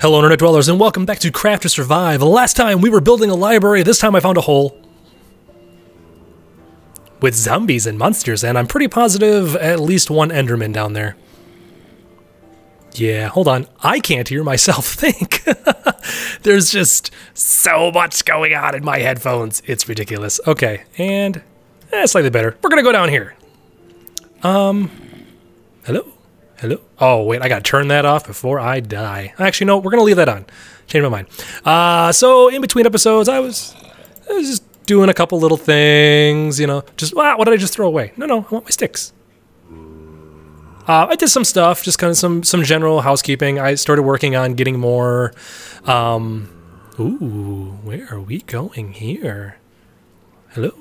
Hello Internet Dwellers and welcome back to Craft to Survive. Last time we were building a library, this time I found a hole. With zombies and monsters, and I'm pretty positive at least one Enderman down there. Yeah, hold on, I can't hear myself think. There's just so much going on in my headphones, it's ridiculous. Okay, and slightly better. We're gonna go down here. Hello? Hello? Oh, wait, I gotta turn that off before I die. Actually, no, we're gonna leave that on. Change my mind. So in between episodes, I was just doing a couple little things, you know. Just, wow, what did I just throw away? No, I want my sticks. I did some stuff, just kind of some general housekeeping. I started working on getting more, ooh, where are we going here? Hello?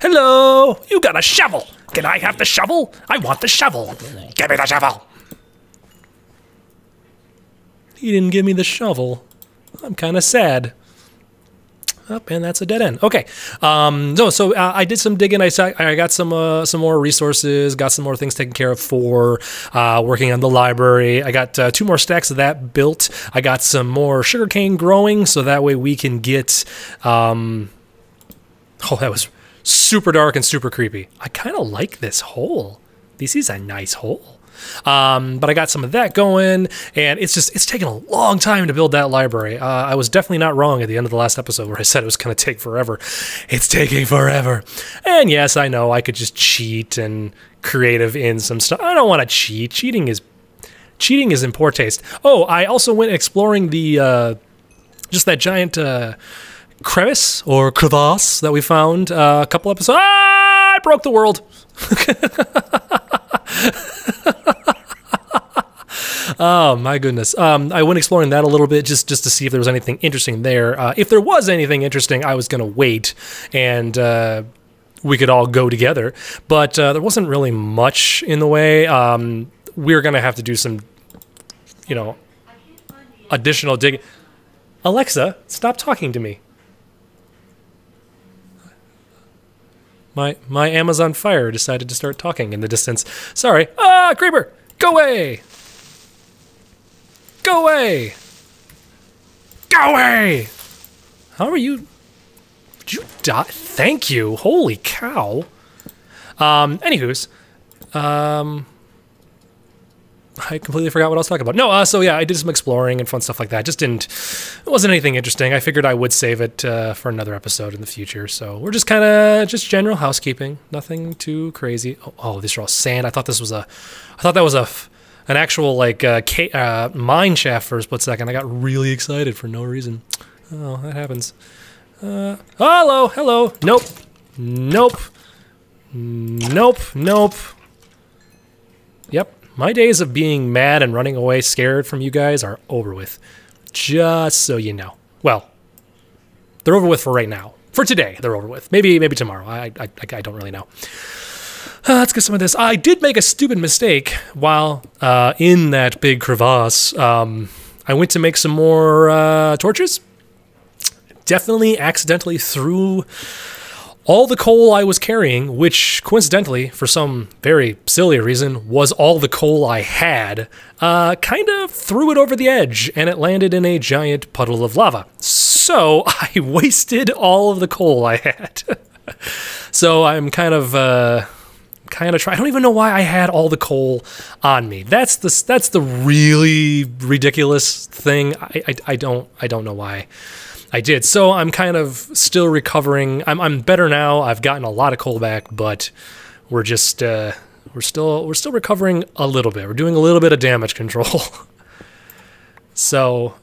Hello! You got a shovel! Can I have the shovel? I want the shovel! Give me the shovel! He didn't give me the shovel. I'm kind of sad. Oh, and that's a dead end. Okay. So I did some digging. I got some more resources, got some more things taken care of for working on the library. I got 2 more stacks of that built. I got some more sugarcane growing, so that way we can get... oh, that was... super dark and super creepy. I kind of like this hole. This is a nice hole. But I got some of that going, and it's taken a long time to build that library. I was definitely not wrong at the end of the last episode where I said it was going to take forever. It's taking forever. And yes, I know I could just cheat and creative in some stuff. I don't want to cheat. Cheating is in poor taste. Oh, I also went exploring the, just that giant, crevice or crevasse that we found a couple episodes. Ah, I broke the world. Oh my goodness. I went exploring that a little bit just to see if there was anything interesting there. If there was anything interesting, I was gonna wait and we could all go together, but there wasn't really much in the way. We're gonna have to do some, you know, additional digging. Alexa, stop talking to me. My Amazon Fire decided to start talking in the distance. Sorry. Ah, Creeper! Go away! Go away! Go away! How are you? Did you die? Thank you. Holy cow. Anywho's. I completely forgot what I was talking about. No, so yeah, I did some exploring and fun stuff like that. It wasn't anything interesting. I figured I would save it for another episode in the future. So we're just kind of just general housekeeping, nothing too crazy. Oh, these are all sand. I thought that was an actual like mine shaft for a split second. I got really excited for no reason. Oh, that happens. Hello. Nope. Yep. My days of being mad and running away scared from you guys are over with. Just so you know. Well, they're over with for right now. For today, they're over with. Maybe tomorrow. I don't really know. Let's get some of this. I did make a stupid mistake while in that big crevasse. I went to make some more torches. Definitely accidentally threw all the coal I was carrying, which coincidentally, for some very silly reason, was all the coal I had, kind of threw it over the edge and it landed in a giant puddle of lava. So I wasted all of the coal I had. So I'm kind of trying. I don't even know why I had all the coal on me. That's the really ridiculous thing. I don't know why I did. So I'm kind of still recovering. I'm better now. I've gotten a lot of coal back, but we're just we're still recovering a little bit. We're doing a little bit of damage control. So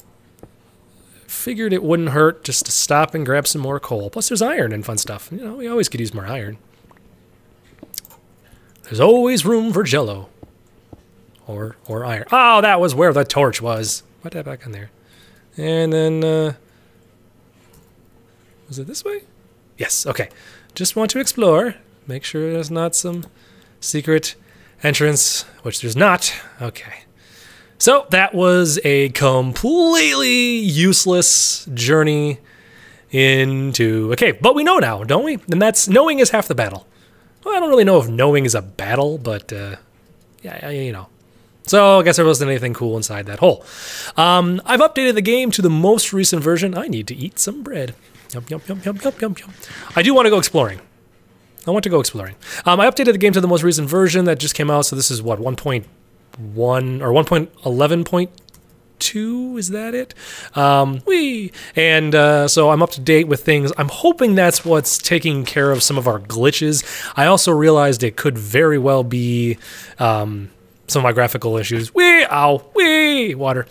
figured it wouldn't hurt just to stop and grab some more coal. Plus there's iron and fun stuff. You know, we always could use more iron. There's always room for jello. Or iron. Oh, that was where the torch was. Put that back in there. And then was it this way? Yes, okay. Just want to explore. Make sure there's not some secret entrance, which there's not. Okay. So that was a completely useless journey into a cave. But we know now, don't we? And that's, knowing is half the battle. Well, I don't really know if knowing is a battle, but yeah, you know. So I guess there wasn't anything cool inside that hole. I've updated the game to the most recent version. I need to eat some bread. Yum, yum, yum, yum, yum, yum, yum. I do want to go exploring. I want to go exploring. I updated the game to the most recent version that just came out. So this is what, 1.1 or 1.11.2, is that it? Whee! And so I'm up to date with things. I'm hoping that's what's taking care of some of our glitches. I also realized it could very well be some of my graphical issues. Whee! Ow! Whee! Water.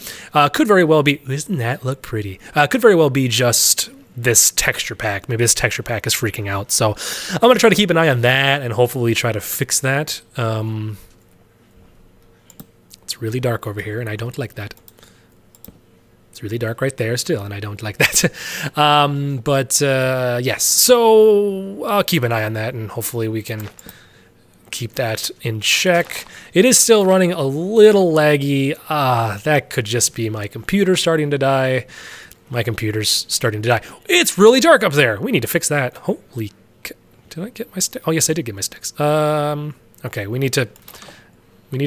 Could very well be, doesn't that look pretty? Could very well be just this texture pack. Maybe this texture pack is freaking out. So I'm going to try to keep an eye on that and hopefully try to fix that. It's really dark over here and I don't like that. It's really dark right there still and I don't like that. Yes, so I'll keep an eye on that and hopefully we can keep that in check. It is still running a little laggy. That could just be my computer starting to die. My computer's starting to die. It's really dark up there. We need to fix that. Holy, did I get my stick? Oh yes, I did get my sticks. Okay, we need to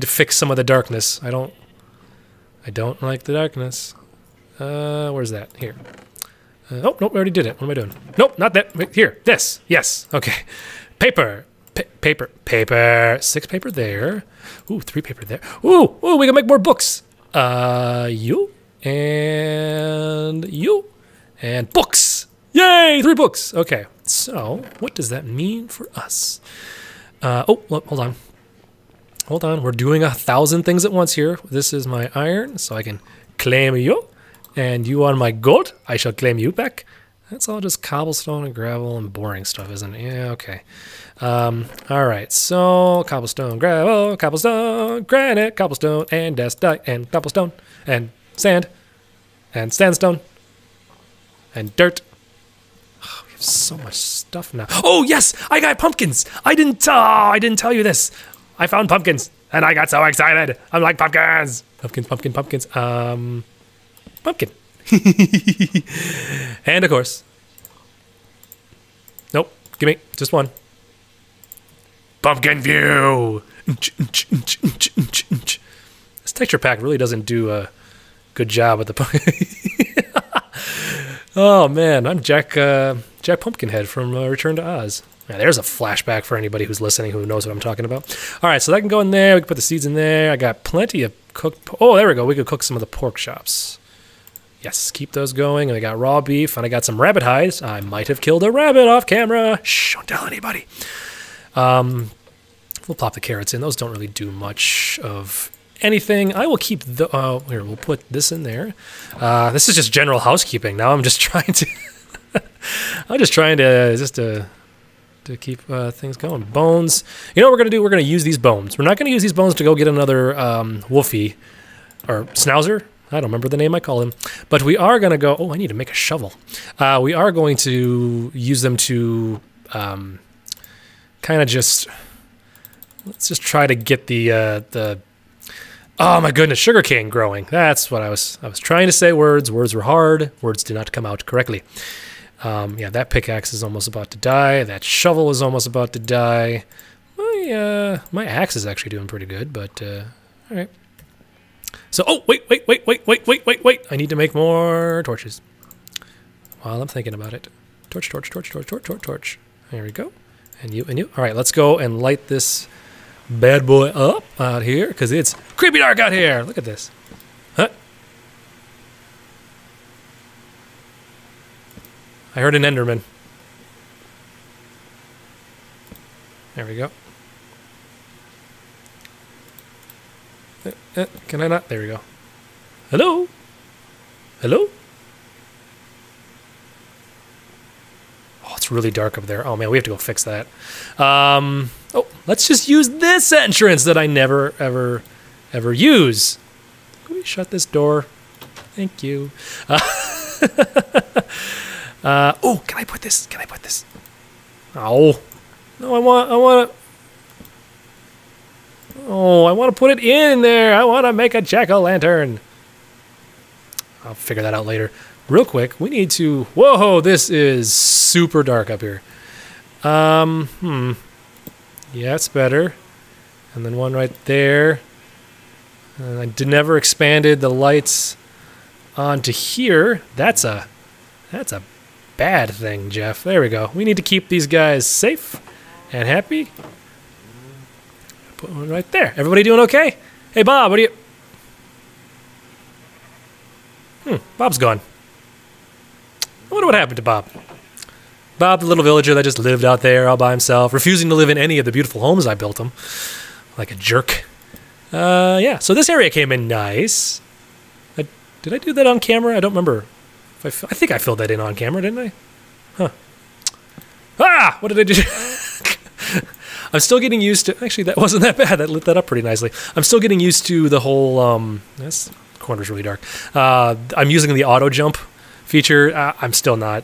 fix some of the darkness. I don't like the darkness. Where's that? Here. Oh, nope, I already did it. What am I doing? Nope, not that. Wait, here, this, yes, okay. Paper, paper. 6 paper there. Ooh, 3 paper there. Ooh, we can make more books. You? And you and books. Yay, 3 books. Okay, so what does that mean for us? Oh, hold on, we're doing 1,000 things at once here. This is my iron, so I can claim you, and you are my gold. I shall claim you back. That's all just cobblestone and gravel and boring stuff, isn't it? Yeah, okay. All right, so cobblestone, gravel, cobblestone, granite, cobblestone, and dust, and cobblestone, and sand, and sandstone, and dirt. Oh, we have so much stuff now. Oh yes, I got pumpkins. I didn't tell you this. I found pumpkins, and I got so excited. I'm like, pumpkins, pumpkins, pumpkin, pumpkins. Pumpkin. And of course, nope. Give me just one. Pumpkin view. This texture pack really doesn't do a good job at the pumpkin. Oh man, I'm Jack Pumpkinhead from Return to Oz. Now, there's a flashback for anybody who's listening who knows what I'm talking about. All right, so that can go in there. We can put the seeds in there. I got plenty of cooked. Oh, there we go. We could cook some of the pork chops. Yes, keep those going. And I got raw beef, and I got some rabbit hides. I might have killed a rabbit off camera. Shh, don't tell anybody. We'll plop the carrots in. Those don't really do much of anything. I will keep the, here, we'll put this in there. This is just general housekeeping. Now I'm just trying to, to keep things going. Bones. You know what we're going to do? We're going to use these bones. We're not going to use these bones to go get another Wolfie or Schnauzer. I don't remember the name I call him. But we are going to go, oh, I need to make a shovel. We are going to use them to kind of just, let's just try to get the, oh my goodness, sugarcane growing. That's what I was trying to say. Words were hard. Words did not come out correctly. Yeah, that pickaxe is almost about to die. That shovel is almost about to die. My axe is actually doing pretty good, but all right. So, oh, wait. I need to make more torches while I'm thinking about it. Torch. There we go. And you, and you. All right, let's go and light this bad boy up out here, because it's creepy dark out here. Look at this. Huh? I heard an Enderman. There we go. Can I not? There we go. Hello? Hello? Oh, it's really dark up there. Oh man, we have to go fix that. Oh, let's just use this entrance that I never, ever, ever use. Can we shut this door? Thank you. Oh, can I put this? Can I put this? Oh, no, I want to. Oh, I want to put it in there. I want to make a jack-o'-lantern. I'll figure that out later. Real quick, we need to, whoa, this is super dark up here. Yeah, it's better. And then one right there. And I never expanded the lights onto here. That's a bad thing, Jeff. There we go. We need to keep these guys safe and happy. Put one right there. Everybody doing okay? Hey, Bob, what are you... Bob's gone. I wonder what happened to Bob. Bob, the little villager that just lived out there all by himself, refusing to live in any of the beautiful homes I built him. Like a jerk. Yeah, so this area came in nice. Did I do that on camera? I don't remember. I think I filled that in on camera, didn't I? Huh. Ah! What did I do? I'm still getting used to... Actually, that wasn't that bad. That lit that up pretty nicely. I'm still getting used to the whole... This corner's really dark. I'm using the auto jump feature. I'm still not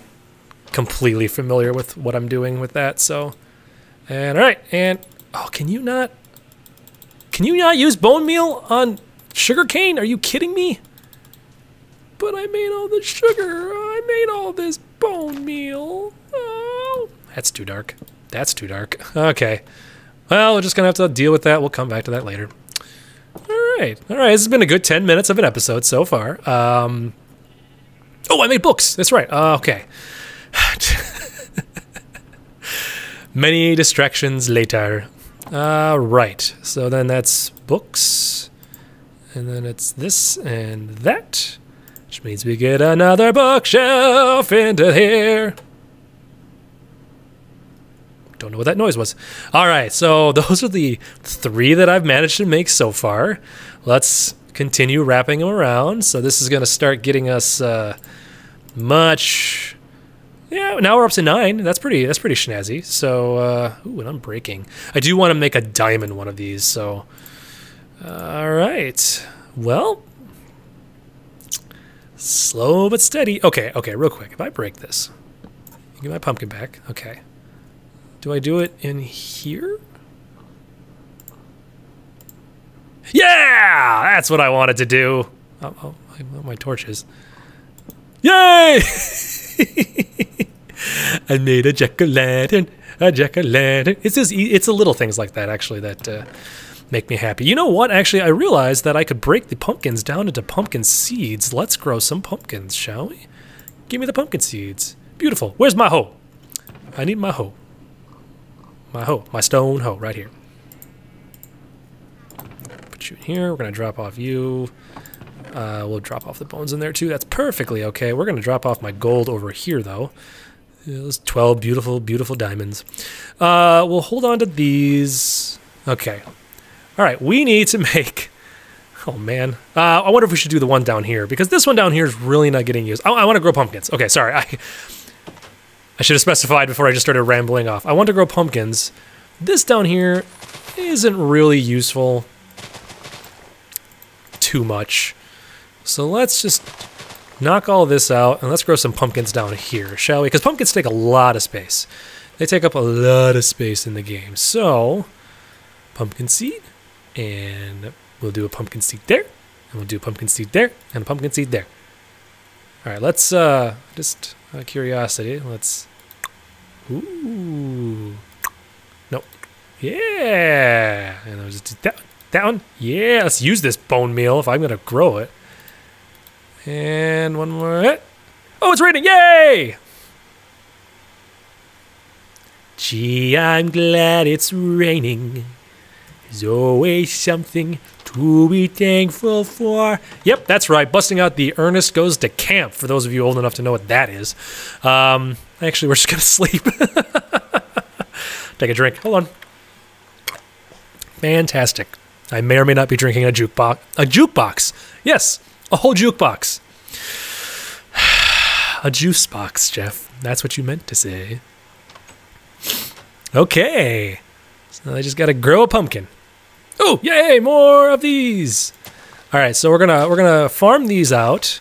completely familiar with what I'm doing with that, so... And, all right, and... Oh, can you not... Can you not use bone meal on sugarcane? Are you kidding me? But I made all the sugar. I made all this bone meal. Oh, that's too dark. That's too dark. Okay. Well, we're just going to have to deal with that. We'll come back to that later. All right. All right. This has been a good 10 minutes of an episode so far. Oh, I made books. That's right. Okay. Many distractions later. Right. So then that's books. And then it's this and that. Which means we get another bookshelf into here. Don't know what that noise was. All right, so those are the three that I've managed to make so far. Let's continue wrapping them around. So this is going to start getting us much... Yeah, now we're up to 9. That's pretty snazzy. So, ooh, and I'm breaking. I do want to make a diamond one of these, so... All right, well... Slow but steady. Okay, real quick. If I break this, get my pumpkin back. Okay. Do I do it in here? Yeah! That's what I wanted to do. Oh, I want my torches. Yay! I made a jack-o'-lantern, a jack-o'-lantern. It's the little things like that, actually, that make me happy. You know what? Actually, I realized that I could break the pumpkins down into pumpkin seeds. Let's grow some pumpkins, shall we? Give me the pumpkin seeds. Beautiful. Where's my hoe? I need my hoe. My hoe. My stone hoe right here. Put you in here. We're going to drop off you. We'll drop off the bones in there, too. That's perfectly okay. We're going to drop off my gold over here, though. Those 12 beautiful, beautiful diamonds. We'll hold on to these. Okay. All right, we need to make, oh man, I wonder if we should do the one down here, because this one down here is really not getting used. I want to grow pumpkins. Okay, sorry, I should have specified before I just started rambling off. I want to grow pumpkins. This down here isn't really useful too much. So let's just knock all this out, and let's grow some pumpkins down here, shall we? Because pumpkins take a lot of space. They take up a lot of space in the game. So, pumpkin seed. And we'll do a pumpkin seed there, and we'll do a pumpkin seed there, and a pumpkin seed there. All right, let's, just out of curiosity, let's, ooh, nope, yeah, and I'll just do that one, yeah, let's use this bone meal if I'm going to grow it. And one more, oh, it's raining, yay! Gee, I'm glad it's raining. There's always something to be thankful for. Yep, that's right. Busting out the Ernest Goes to Camp, for those of you old enough to know what that is. Actually, we're just going to sleep. Take a drink. Hold on. Fantastic. I may or may not be drinking a jukebox. A jukebox. Yes, a whole jukebox. A juice box, Jeff. That's what you meant to say. Okay. So I just gotta grow a pumpkin. Oh, yay! More of these. All right, so we're gonna farm these out,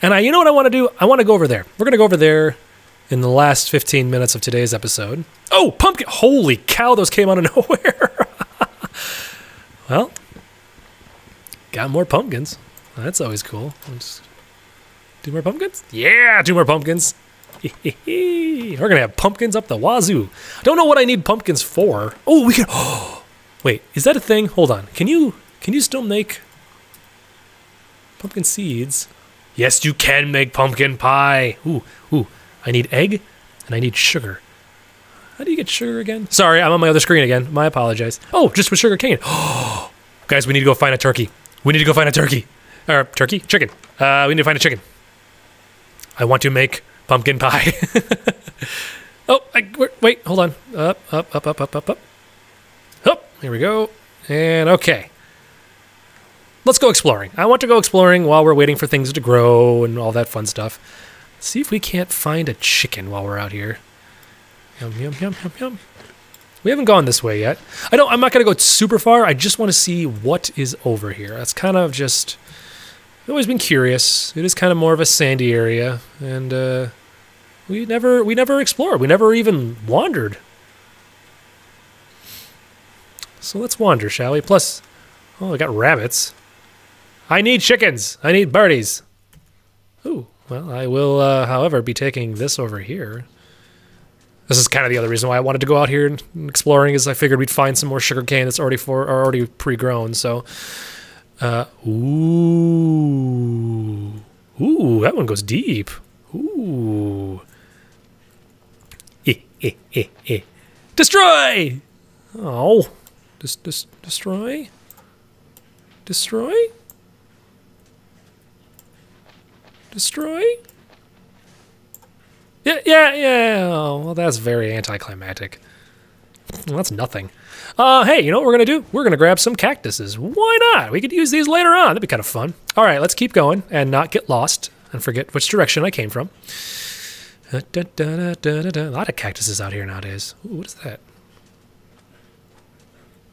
and you know what I want to do? I want to go over there. We're gonna go over there in the last 15 minutes of today's episode. Oh, pumpkin! Holy cow! Those came out of nowhere. Well, got more pumpkins. That's always cool. Let's do more pumpkins. Yeah, do more pumpkins. We're going to have pumpkins up the wazoo. Don't know what I need pumpkins for. Oh, we can... Oh, wait, is that a thing? Hold on. Can you still make Pumpkin seeds. Yes, you can make pumpkin pie. Ooh. I need egg and I need sugar. How do you get sugar again? Sorry, I'm on my other screen again. My apologies. Oh, just with sugar cane. Oh, guys, we need to go find a turkey. We need to go find a turkey. Or turkey? Chicken. We need to find a chicken. I want to make pumpkin pie. Oh, wait, hold on. Up. Oh, here we go. And okay. Let's go exploring. I want to go exploring while we're waiting for things to grow and all that fun stuff. See if we can't find a chicken while we're out here. Yum. We haven't gone this way yet. I'm not going to go super far. I just want to see what is over here. That's kind of just... I've always been curious. It is kind of more of a sandy area. And we never explored. We never even wandered. So let's wander, shall we? Plus, oh, I got rabbits. I need chickens. I need birdies. Ooh, well, I will, however, be taking this over here. This is kind of the other reason why I wanted to go out here and exploring, is I figured we'd find some more sugarcane that's already pre-grown. So, ooh, that one goes deep. Ooh, destroy! Oh, destroy. Yeah. Oh, well, that's very anticlimactic. Well, that's nothing. Hey, you know what we're going to do? We're going to grab some cactuses. Why not? We could use these later on. That'd be kind of fun. All right, let's keep going and not get lost and forget which direction I came from. A lot of cactuses out here nowadays. Ooh, what is that?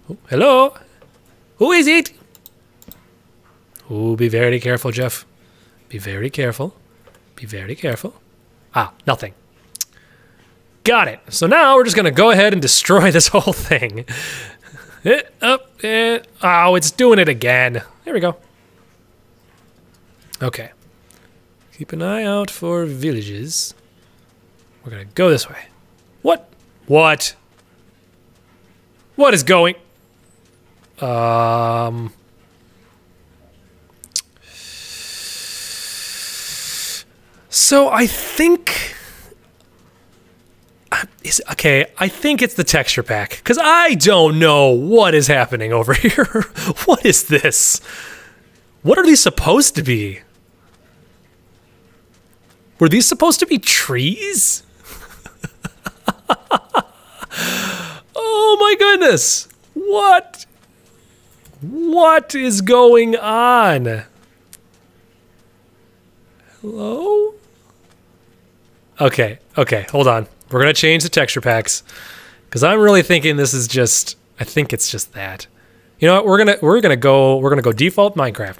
Oh, hello? Who is it? Ooh, be very careful, Jeff. Be very careful. Be very careful. Ah, nothing. Got it. So now we're just going to go ahead and destroy this whole thing. Oh, it's doing it again. There we go. Okay. Keep an eye out for villages. We're going to go this way. What? What is going? So I think, I think it's the texture pack, because I don't know what is happening over here. What is this? What are these supposed to be? Were these supposed to be trees? Oh my goodness. What is going on? Hello? Okay, hold on. We're going to change the texture packs, because I'm really thinking this is just, I think it's just that. You know what, we're going to go default Minecraft,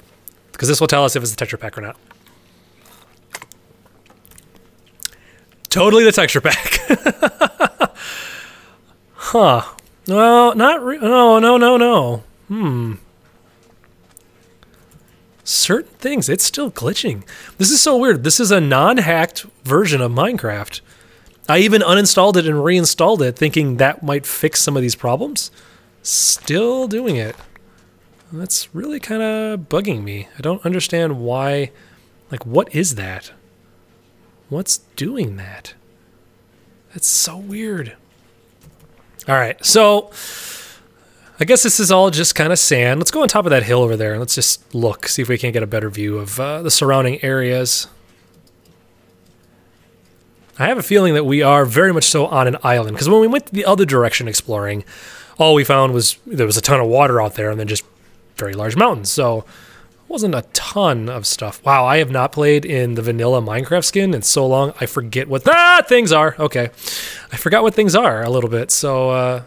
because this will tell us if it's the texture pack or not. Totally the texture pack. Huh. Well, no. Certain things, it's still glitching. This is so weird. This is a non-hacked version of Minecraft. I even uninstalled it and reinstalled it thinking that might fix some of these problems. Still doing it. That's really kind of bugging me. I don't understand why, like, what is that? What's doing that? That's so weird. All right, so I guess this is all just kind of sand. Let's go on top of that hill over there and let's just look, see if we can't get a better view of the surrounding areas. I have a feeling that we are very much so on an island, because when we went the other direction exploring, all we found was there was a ton of water out there and then just very large mountains. So it wasn't a ton of stuff. Wow, I have not played in the vanilla Minecraft skin in so long. I forget what things are. Okay, I forgot what things are a little bit, so...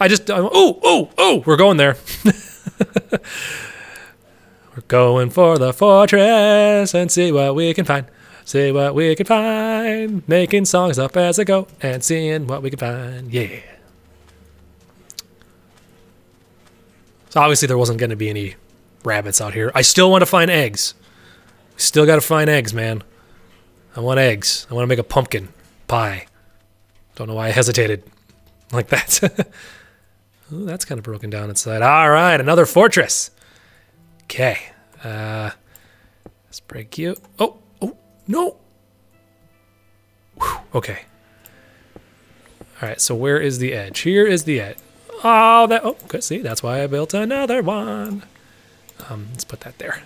we're going there. We're going for the fortress and see what we can find. See what we can find. Making songs up as I go and seeing what we can find. Yeah. So obviously there wasn't going to be any rabbits out here. I still want to find eggs. Still got to find eggs, man. I want eggs. I want to make a pumpkin pie. Don't know why I hesitated like that. Ooh, that's kind of broken down inside. All right, another fortress. Okay. Let's break you. Oh, oh, no. Whew, okay. All right, so where is the edge? Here is the edge. Oh, that, oh, good, see, that's why I built another one. Let's put that there.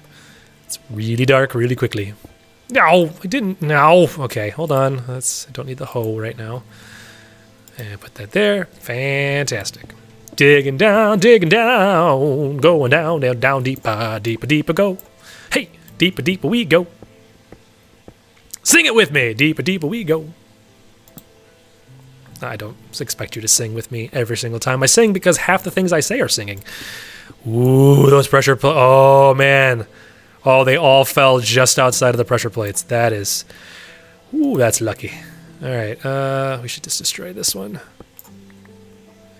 It's really dark really quickly. No, I didn't, no. Okay, hold on, I don't need the hoe right now. And put that there, fantastic. Digging down, going down, down, down, deeper, deeper, deeper, go. Hey, deeper, deeper we go. Sing it with me, deeper, deeper we go. I don't expect you to sing with me every single time I sing because half the things I say are singing. Ooh, those pressure plates. Oh, man. Oh, they all fell just outside of the pressure plates. That is... Ooh, that's lucky. All right, we should just destroy this one.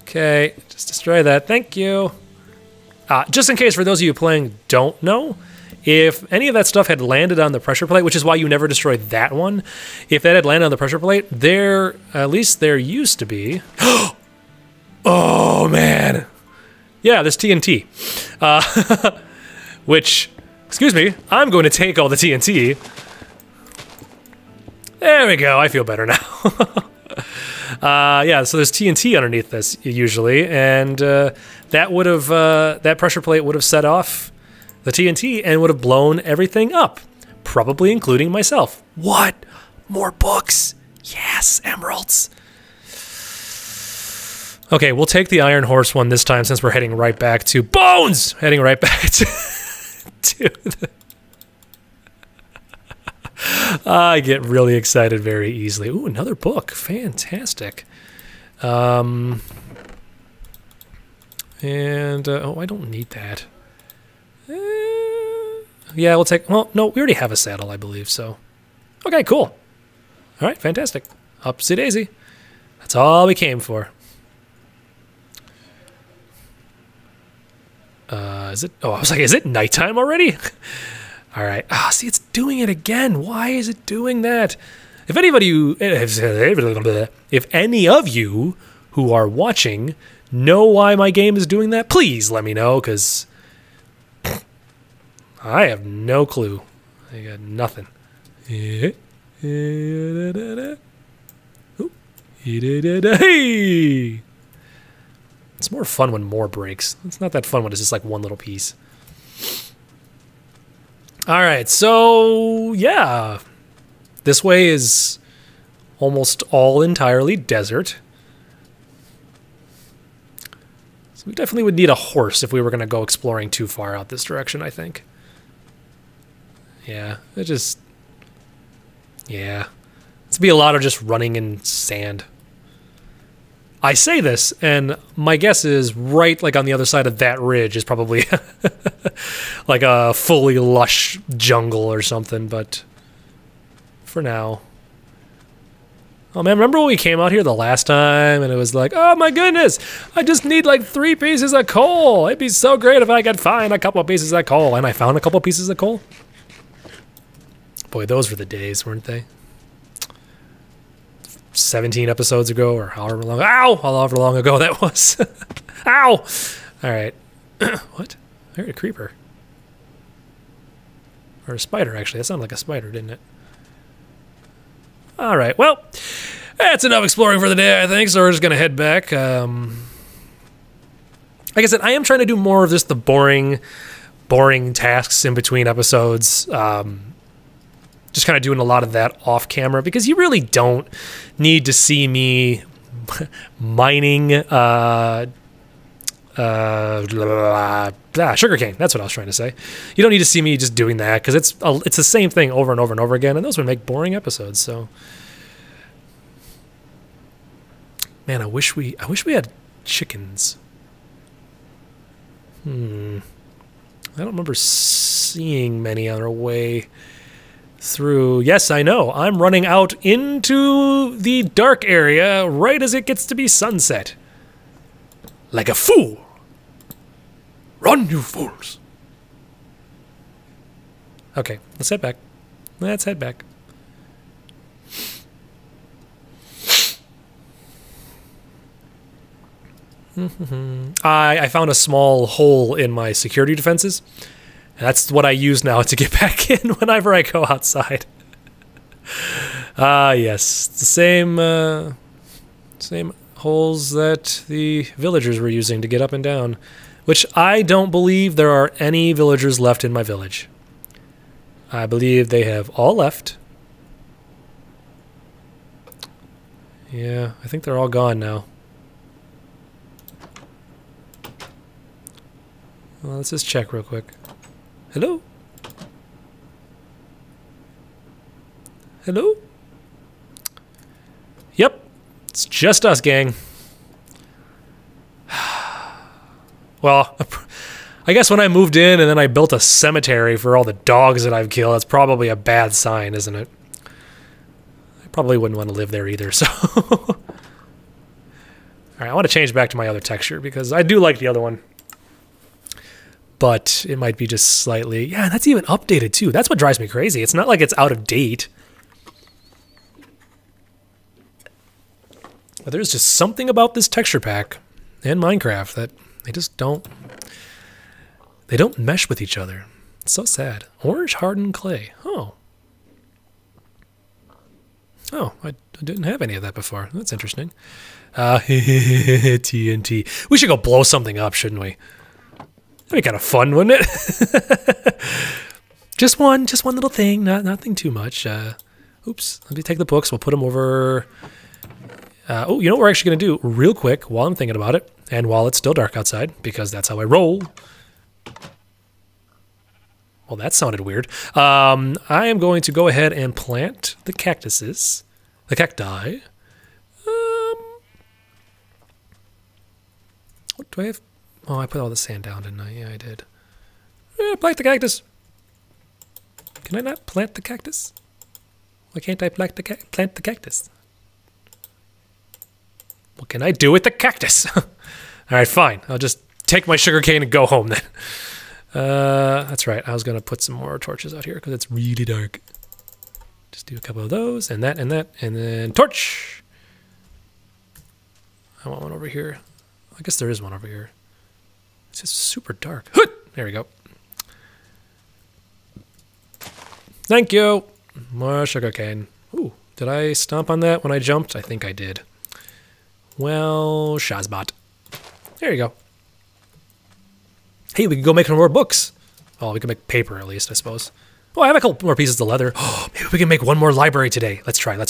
Okay, just destroy that. Thank you. Just in case, for those of you playing don't know, if any of that stuff had landed on the pressure plate, which is why you never destroyed that one, if that had landed on the pressure plate, there, at least there used to be... Oh, man. Yeah, this TNT. Which, excuse me, I'm going to take all the TNT. There we go, I feel better now. Yeah, so there's TNT underneath this, usually, and that would have, that pressure plate would have set off the TNT and would have blown everything up, probably including myself. What? More books? Yes, emeralds. Okay, we'll take the Iron Horse one this time since we're heading right back to bones. Heading right back to, I get really excited very easily. Ooh, another book. Fantastic. Oh, I don't need that. Yeah, we'll take, well, no, we already have a saddle, I believe, so. Okay, cool. All right, fantastic. Upsy daisy. That's all we came for. Is it, oh, I was like, is it nighttime already? All right. Ah, oh, see, it's doing it again. Why is it doing that? If anybody, if any of you who are watching know why my game is doing that, please let me know, because I have no clue. I got nothing. It's more fun when more breaks. It's not that fun when it's just like one little piece. All right, so yeah. This way is almost all entirely desert. So we definitely would need a horse if we were going to go exploring too far out this direction, I think. Yeah, it just, yeah. It's be a lot of just running in sand. I say this, and my guess is right like on the other side of that ridge is probably like a fully lush jungle or something, but for now. Oh man, remember when we came out here the last time and it was like, oh my goodness, I just need like 3 pieces of coal. It'd be so great if I could find a couple of pieces of coal. And I found a couple of pieces of coal. Boy, those were the days, weren't they? 17 episodes ago, or however long. Ow! However long ago that was. Ow! All right. What? I heard a creeper. Or a spider, actually. That sounded like a spider, didn't it? All right. Well, that's enough exploring for the day, I think, so we're just going to head back. Like I said, I am trying to do more of just the boring tasks in between episodes. Just kind of doing a lot of that off camera because you really don't need to see me mining sugarcane. That's what I was trying to say. You don't need to see me just doing that because it's the same thing over and over and over again, and those would make boring episodes. So, man, I wish we had chickens. I don't remember seeing many on our way through. Yes, I know. I'm running out into the dark area right as it gets to be sunset. Like a fool. Run, you fools. Okay, let's head back. Let's head back. I found a small hole in my security defenses. That's what I use now to get back in whenever I go outside. Ah, yes. It's the same, same holes that the villagers were using to get up and down. Which I don't believe there are any villagers left in my village. I believe they have all left. Yeah, I think they're all gone now. Well, let's just check real quick. Hello? Hello? Yep, it's just us, gang. Well, I guess when I moved in and then I built a cemetery for all the dogs that I've killed, that's probably a bad sign, isn't it? I probably wouldn't want to live there either, so... Alright, I want to change back to my other texture, because I do like the other one. But it might be just slightly... Yeah, that's even updated, too. That's what drives me crazy. It's not like it's out of date. But there's just something about this texture pack and Minecraft that... They just don't, they don't mesh with each other. It's so sad. Orange hardened clay. Oh. Oh, I didn't have any of that before. That's interesting. TNT. We should go blow something up, shouldn't we? That'd be kind of fun, wouldn't it? just one little thing, nothing too much. Oops, let me take the books. We'll put them over. Oh, you know what we're actually going to do real quick while I'm thinking about it, and while it's still dark outside, because that's how I roll. Well, that sounded weird. I am going to go ahead and plant the cactuses, the cacti. What do I have? Oh, I put all the sand down, didn't I? Yeah, I did. Plant the cactus. Can I not plant the cactus? Why can't I plant the cactus? What can I do with the cactus? All right, fine. I'll just take my sugar cane and go home then. That's right. I was going to put some more torches out here because it's really dark. Just do a couple of those and that and that and then torch. I want one over here. I guess there is one over here. It's just super dark. There we go. Thank you. More sugar cane. Ooh, did I stomp on that when I jumped? I think I did. Well, Shazbot. There you go. Hey, we can go make some more books. Oh, we can make paper at least, I suppose. Oh, I have a couple more pieces of leather. Oh, maybe we can make one more library today. Let's try. All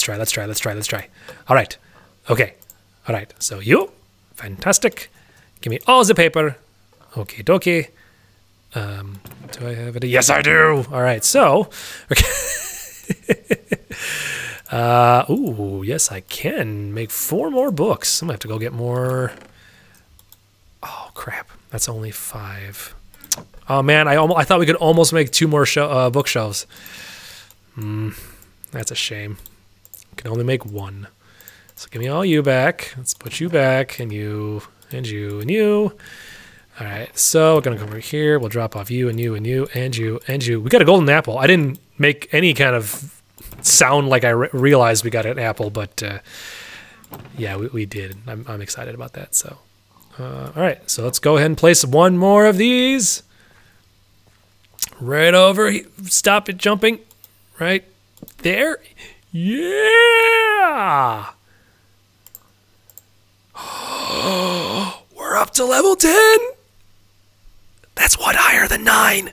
right. Okay. All right. So you, fantastic. Give me all the paper. Okie dokie. Do I have it? Yes, I do. All right. So, okay. Ooh, yes, I can make 4 more books. I'm gonna have to go get more. Oh, crap. That's only 5. Oh, man, I thought we could almost make 2 more bookshelves. That's a shame. Can only make 1. So give me all you back. Let's put you back, and you, and you, and you. All right, so we're gonna come over here. We'll drop off you, and you, and you, and you, and you. We got a golden apple. I didn't make any kind of... sound like I realized we got an apple, but yeah, we did. I'm excited about that. So, all right, so let's go ahead and place 1 more of these right over here. Stop it jumping right there. Yeah. We're up to level 10. That's 1 higher than 9.